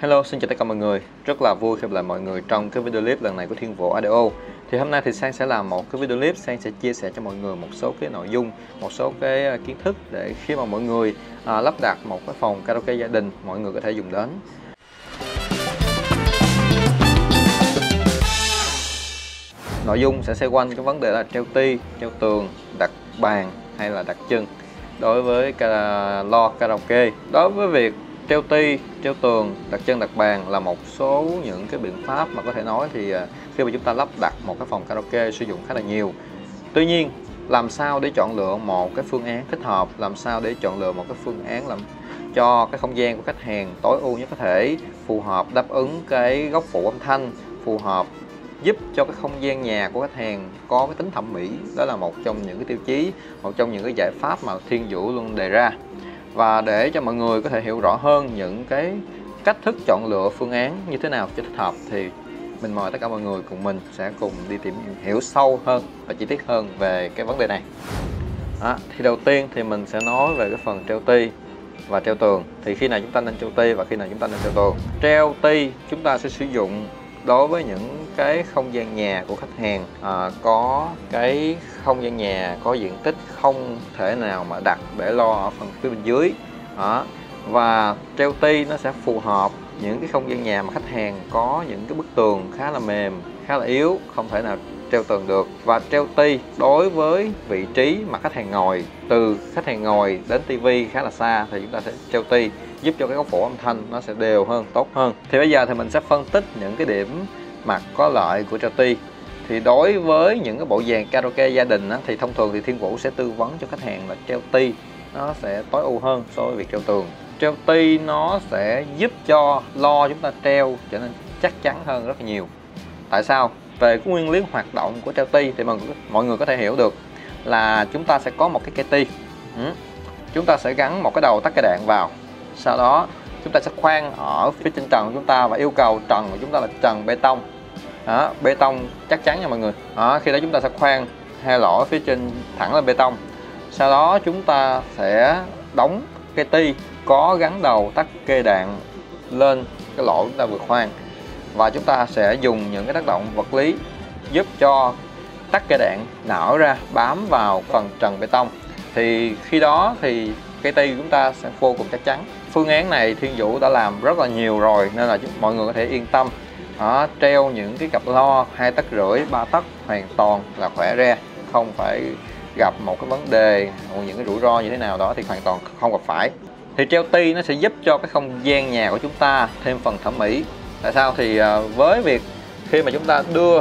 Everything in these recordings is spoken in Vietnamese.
Hello, xin chào tất cả mọi người. Rất là vui khi gặp lại mọi người trong cái video clip lần này của Thiên Vũ Audio. Thì hôm nay thì Sang sẽ làm một cái video clip, Sang sẽ chia sẻ cho mọi người một số cái nội dung, một số cái kiến thức để khi mà mọi người lắp đặt một cái phòng karaoke gia đình, mọi người có thể dùng đến. Nội dung sẽ xoay quanh cái vấn đề là treo ti, treo tường, đặt bàn hay là đặt chân đối với lo karaoke. Đối với việc treo ti, treo tường, đặt chân, đặt bàn là một số những cái biện pháp mà có thể nói thì khi mà chúng ta lắp đặt một cái phòng karaoke sử dụng khá là nhiều. Tuy nhiên, làm sao để chọn lựa một cái phương án thích hợp, làm sao để chọn lựa một cái phương án làm cho cái không gian của khách hàng tối ưu nhất có thể, phù hợp đáp ứng cái góc phụ âm thanh, phù hợp giúp cho cái không gian nhà của khách hàng có cái tính thẩm mỹ, đó là một trong những cái tiêu chí, một trong những cái giải pháp mà Thiên Vũ luôn đề ra. Và để cho mọi người có thể hiểu rõ hơn những cái cách thức chọn lựa phương án như thế nào cho thích hợp thì mình mời tất cả mọi người cùng mình sẽ cùng đi tìm hiểu sâu hơn và chi tiết hơn về cái vấn đề này. Thì đầu tiên thì mình sẽ nói về cái phần treo ti và treo tường. Thì khi nào chúng ta nên treo ti và khi nào chúng ta nên treo tường. Treo ti chúng ta sẽ sử dụng đối với những cái không gian nhà của khách hàng có cái không gian nhà có diện tích không thể nào mà đặt bể lo ở phần phía bên dưới đó. Và treo ti nó sẽ phù hợp những cái không gian nhà mà khách hàng có những cái bức tường khá là mềm, khá là yếu, không thể nào treo tường được. Và treo ti đối với vị trí mà khách hàng ngồi, từ khách hàng ngồi đến tivi khá là xa thì chúng ta sẽ treo ti, giúp cho cái góc phổ âm thanh nó sẽ đều hơn, tốt hơn. Thì bây giờ thì mình sẽ phân tích những cái điểm mặt có lợi của treo ti. Thì đối với những cái bộ dàn karaoke gia đình thì thông thường thì Thiên Vũ sẽ tư vấn cho khách hàng là treo ti nó sẽ tối ưu hơn so với việc treo tường. Treo ti nó sẽ giúp cho lo chúng ta treo trở nên chắc chắn hơn rất là nhiều. Tại sao? Về cái nguyên lý hoạt động của treo ti thì mọi người có thể hiểu được là chúng ta sẽ có một cái cây ti, chúng ta sẽ gắn một cái đầu tắc cây đạn vào, sau đó chúng ta sẽ khoan ở phía trên trần của chúng ta và yêu cầu trần của chúng ta là trần bê tông, bê tông chắc chắn nha mọi người. Khi đó chúng ta sẽ khoan hai lỗ phía trên thẳng lên bê tông, sau đó chúng ta sẽ đóng cây ti có gắn đầu tắc cây đạn lên cái lỗ chúng ta vừa khoan, và chúng ta sẽ dùng những cái tác động vật lý giúp cho tắc cây đạn nở ra bám vào phần trần bê tông. Thì khi đó thì cây ti chúng ta sẽ vô cùng chắc chắn. Phương án này Thiên Vũ đã làm rất là nhiều rồi nên là mọi người có thể yên tâm. Treo những cái cặp lo 2,5 tấc, 3 tấc hoàn toàn là khỏe re, không phải gặp một cái vấn đề hoặc những cái rủi ro như thế nào đó thì hoàn toàn không gặp phải. Thì treo ti nó sẽ giúp cho cái không gian nhà của chúng ta thêm phần thẩm mỹ. Tại sao? Thì với việc khi mà chúng ta đưa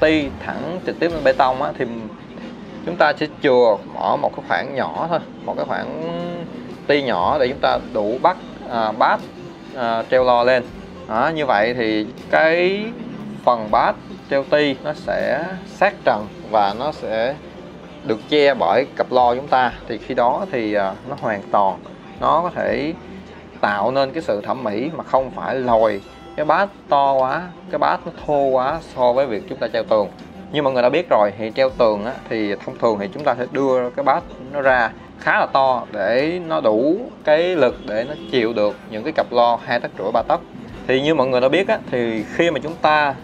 ti thẳng trực tiếp lên bê tông thì chúng ta sẽ chừa bỏ một cái khoảng nhỏ thôi, một cái khoảng ti nhỏ để chúng ta đủ bắt bát treo lo lên. Như vậy thì cái phần bát treo ti nó sẽ sát trần và nó sẽ được che bởi cặp lo chúng ta. Thì khi đó thì nó hoàn toàn, nó có thể tạo nên cái sự thẩm mỹ mà không phải lồi cái bát to quá, cái bát nó thô quá so với việc chúng ta treo tường. Như mọi người đã biết rồi thì treo tường thì thông thường thì chúng ta sẽ đưa cái bát nó ra khá là to để nó đủ cái lực để nó chịu được những cái cặp lo 2,5 tấc, 3 tấc. Thì như mọi người đã biết thì khi mà chúng ta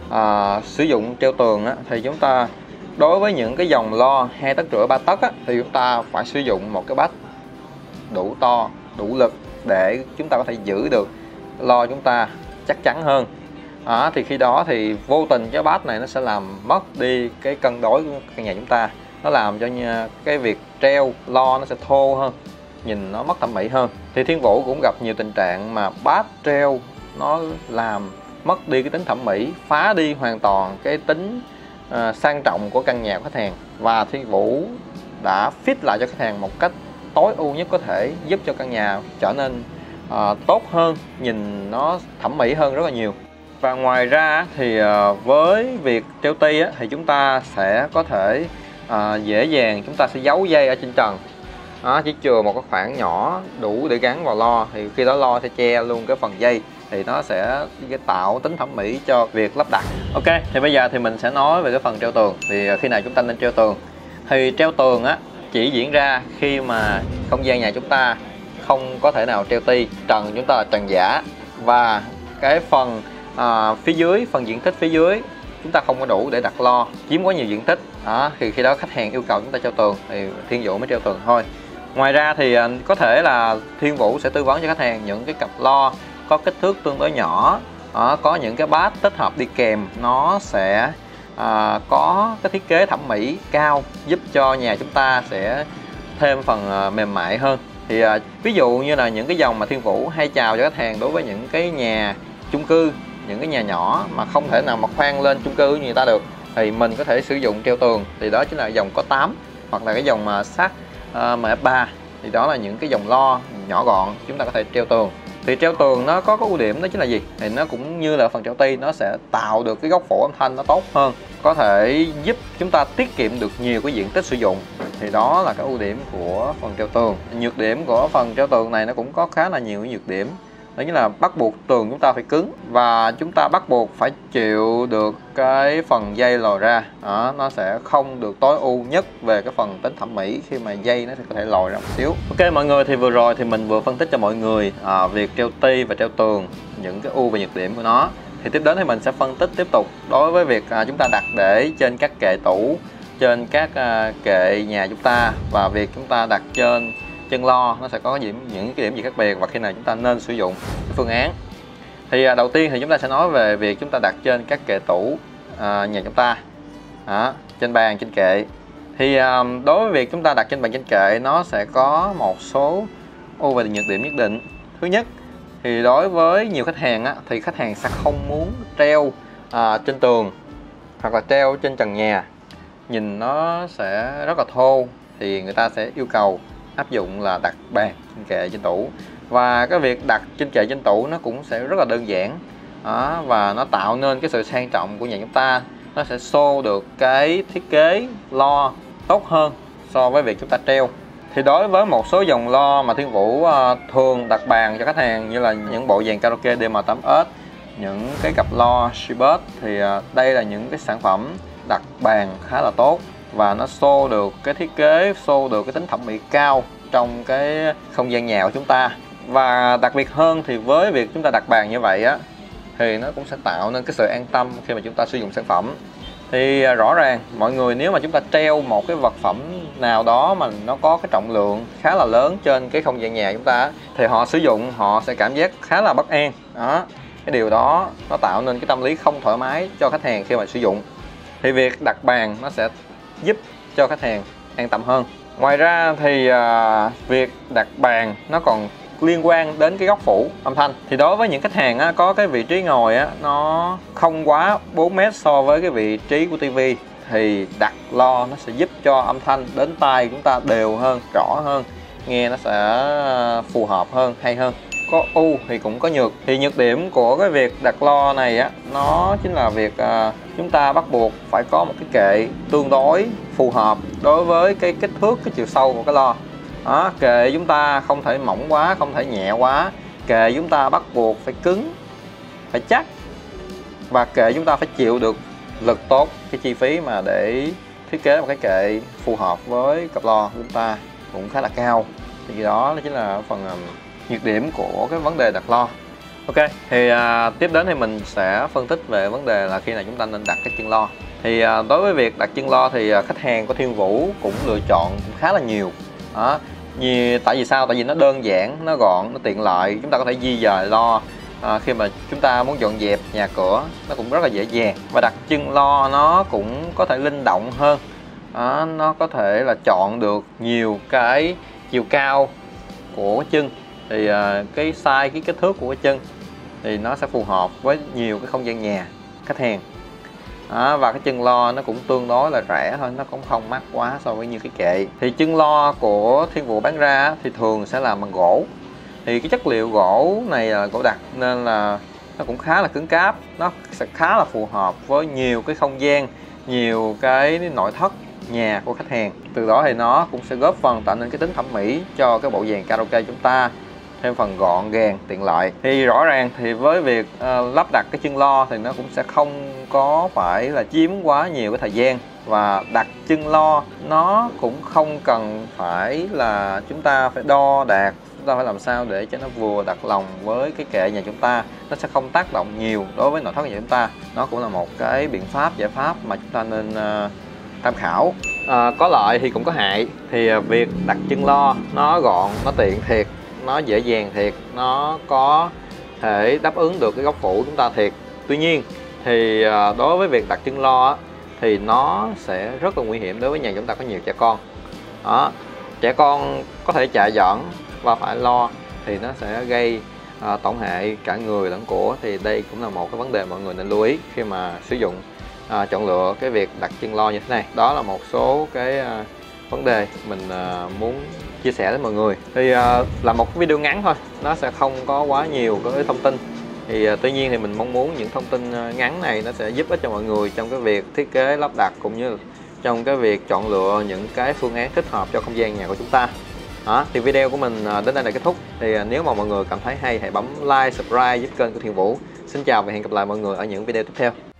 sử dụng treo tường thì chúng ta đối với những cái dòng lo 2,5 tấc, 3 tấc thì chúng ta phải sử dụng một cái bát đủ to, đủ lực để chúng ta có thể giữ được lo chúng ta chắc chắn hơn. Thì khi đó thì vô tình cái bát này nó sẽ làm mất đi cái cân đối của căn nhà chúng ta, nó làm cho cái việc treo lo nó sẽ thô hơn, nhìn nó mất thẩm mỹ hơn. Thì Thiên Vũ cũng gặp nhiều tình trạng mà bát treo nó làm mất đi cái tính thẩm mỹ, phá đi hoàn toàn cái tính sang trọng của căn nhà của khách hàng, và Thiên Vũ đã fit lại cho khách hàng một cách tối ưu nhất có thể, giúp cho căn nhà trở nên tốt hơn, nhìn nó thẩm mỹ hơn rất là nhiều. Và ngoài ra thì với việc treo ti thì chúng ta sẽ có thể dễ dàng chúng ta sẽ giấu dây ở trên trần, chỉ chừa một cái khoảng nhỏ đủ để gắn vào lo thì khi đó lo sẽ che luôn cái phần dây, thì nó sẽ tạo tính thẩm mỹ cho việc lắp đặt. Ok, thì bây giờ thì mình sẽ nói về cái phần treo tường. Thì khi nào chúng ta nên treo tường? Thì treo tường chỉ diễn ra khi mà không gian nhà chúng ta không có thể nào treo ti, trần chúng ta là trần giả, và cái phần phía dưới, phần diện tích phía dưới chúng ta không có đủ để đặt lo, chiếm quá nhiều diện tích đó, thì khi đó khách hàng yêu cầu chúng ta treo tường thì Thiên Vũ mới treo tường thôi. Ngoài ra thì có thể là Thiên Vũ sẽ tư vấn cho khách hàng những cái cặp lo có kích thước tương đối nhỏ, có những cái bát tích hợp đi kèm, nó sẽ có cái thiết kế thẩm mỹ cao, giúp cho nhà chúng ta sẽ thêm phần mềm mại hơn. Thì ví dụ như là những cái dòng mà Thiên Vũ hay chào cho khách hàng đối với những cái nhà chung cư, những cái nhà nhỏ mà không thể nào mà khoan lên chung cư như người ta được, thì mình có thể sử dụng treo tường, thì đó chính là dòng có 8 hoặc là cái dòng mà sắt MF3. Thì đó là những cái dòng lo nhỏ gọn chúng ta có thể treo tường. Thì treo tường nó có ưu điểm đó chính là gì? Thì nó cũng như là phần treo ti, nó sẽ tạo được cái góc phổ âm thanh nó tốt hơn, có thể giúp chúng ta tiết kiệm được nhiều cái diện tích sử dụng. Thì đó là cái ưu điểm của phần treo tường. Nhược điểm của phần treo tường này nó cũng có khá là nhiều cái nhược điểm. Đó chính là bắt buộc tường chúng ta phải cứng, và chúng ta bắt buộc phải chịu được cái phần dây lồi ra. Nó sẽ không được tối ưu nhất về cái phần tính thẩm mỹ khi mà dây nó sẽ có thể lồi ra một xíu. Ok mọi người, thì vừa rồi thì mình vừa phân tích cho mọi người việc treo ti và treo tường, những cái ưu và nhược điểm của nó. Thì tiếp đến thì mình sẽ phân tích tiếp tục đối với việc chúng ta đặt để trên các kệ tủ, trên các kệ nhà chúng ta, và việc chúng ta đặt trên chân lo nó sẽ có những cái điểm gì khác biệt và khi nào chúng ta nên sử dụng cái phương án. Thì đầu tiên thì chúng ta sẽ nói về việc chúng ta đặt trên các kệ tủ nhà chúng ta, trên bàn, trên kệ. Thì đối với việc chúng ta đặt trên bàn, trên kệ, nó sẽ có một số ưu và nhược điểm nhất định. Thứ nhất thì đối với nhiều khách hàng thì khách hàng sẽ không muốn treo trên tường hoặc là treo trên trần nhà, nhìn nó sẽ rất là thô, thì người ta sẽ yêu cầu áp dụng là đặt bàn, trên kệ, trên tủ. Và cái việc đặt trên kệ, trên tủ nó cũng sẽ rất là đơn giản đó, và nó tạo nên cái sự sang trọng của nhà chúng ta. Nó sẽ show được cái thiết kế lo tốt hơn so với việc chúng ta treo. Thì đối với một số dòng lo mà Thiên Vũ thường đặt bàn cho khách hàng, như là những bộ dàn karaoke DM8S, những cái cặp lo Seabird, thì đây là những cái sản phẩm đặt bàn khá là tốt, và nó show được cái thiết kế, show được cái tính thẩm mỹ cao trong cái không gian nhà của chúng ta. Và đặc biệt hơn thì với việc chúng ta đặt bàn như vậy thì nó cũng sẽ tạo nên cái sự an tâm khi mà chúng ta sử dụng sản phẩm. Thì rõ ràng mọi người, nếu mà chúng ta treo một cái vật phẩm nào đó mà nó có cái trọng lượng khá là lớn trên cái không gian nhà chúng ta, thì họ sử dụng họ sẽ cảm giác khá là bất an đó. Cái điều đó nó tạo nên cái tâm lý không thoải mái cho khách hàng khi mà sử dụng. Thì việc đặt bàn nó sẽ giúp cho khách hàng an tâm hơn. Ngoài ra thì việc đặt bàn nó còn liên quan đến cái góc phủ âm thanh. Thì đối với những khách hàng có cái vị trí ngồi nó không quá 4m so với cái vị trí của TV, thì đặt lo nó sẽ giúp cho âm thanh đến tai chúng ta đều hơn, rõ hơn, nghe nó sẽ phù hợp hơn, hay hơn. Có ưu thì cũng có nhược. Thì nhược điểm của cái việc đặt lo này nó chính là việc chúng ta bắt buộc phải có một cái kệ tương đối phù hợp đối với cái kích thước, cái chiều sâu của cái lo. Kệ chúng ta không thể mỏng quá, không thể nhẹ quá. Kệ chúng ta bắt buộc phải cứng, phải chắc, và kệ chúng ta phải chịu được lực tốt. Cái chi phí mà để thiết kế một cái kệ phù hợp với cặp lo của chúng ta cũng khá là cao. Thì đó chính là phần nhược điểm của cái vấn đề đặt lo. Ok, thì tiếp đến thì mình sẽ phân tích về vấn đề là khi nào chúng ta nên đặt cái chân lo. Thì đối với việc đặt chân lo thì khách hàng của Thiên Vũ cũng lựa chọn cũng khá là nhiều. Tại vì sao? Tại vì nó đơn giản, nó gọn, nó tiện lợi. Chúng ta có thể di dời lo khi mà chúng ta muốn dọn dẹp nhà cửa, nó cũng rất là dễ dàng. Và đặt chân lo nó cũng có thể linh động hơn. Nó có thể là chọn được nhiều cái chiều cao của chân, thì cái size, cái kích thước của cái chân thì nó sẽ phù hợp với nhiều cái không gian nhà khách hàng. Và cái chân lo nó cũng tương đối là rẻ thôi, nó cũng không mắc quá so với như cái kệ. Thì chân lo của Thiên Vũ bán ra thì thường sẽ làm bằng gỗ. Thì cái chất liệu gỗ này là gỗ đặc nên là nó cũng khá là cứng cáp, nó sẽ khá là phù hợp với nhiều cái không gian, nhiều cái nội thất nhà của khách hàng. Từ đó thì nó cũng sẽ góp phần tạo nên cái tính thẩm mỹ cho cái bộ dàn karaoke chúng ta thêm phần gọn gàng, tiện lợi. Thì rõ ràng thì với việc lắp đặt cái chân lo thì nó cũng sẽ không có phải là chiếm quá nhiều cái thời gian, và đặt chân lo nó cũng không cần phải là chúng ta phải đo đạc Chúng ta phải làm sao để cho nó vừa đặt lòng với cái kệ nhà chúng ta, nó sẽ không tác động nhiều đối với nội thất nhà chúng ta. Nó cũng là một cái biện pháp, giải pháp mà chúng ta nên tham khảo. Có lợi thì cũng có hại. Thì việc đặt chân lo nó gọn, nó tiện thiệt, nó dễ dàng thiệt, nó có thể đáp ứng được cái góc phụ chúng ta thiệt. Tuy nhiên thì đối với việc đặt chân lo thì nó sẽ rất là nguy hiểm đối với nhà chúng ta có nhiều trẻ con. Đó, trẻ con có thể chạy giỡn và phải lo thì nó sẽ gây tổn hại cả người lẫn của. Thì đây cũng là một cái vấn đề mọi người nên lưu ý khi mà sử dụng, chọn lựa cái việc đặt chân lo như thế này. Đó là một số cái vấn đề mình muốn chia sẻ với mọi người. Thì là một cái video ngắn thôi, nó sẽ không có quá nhiều cái thông tin. Thì tuy nhiên thì mình mong muốn những thông tin ngắn này nó sẽ giúp ích cho mọi người trong cái việc thiết kế, lắp đặt cũng như trong cái việc chọn lựa những cái phương án thích hợp cho không gian nhà của chúng ta. Đó, thì video của mình đến đây là kết thúc. Thì nếu mà mọi người cảm thấy hay, hãy bấm like, subscribe giúp kênh của Thiên Vũ. Xin chào và hẹn gặp lại mọi người ở những video tiếp theo.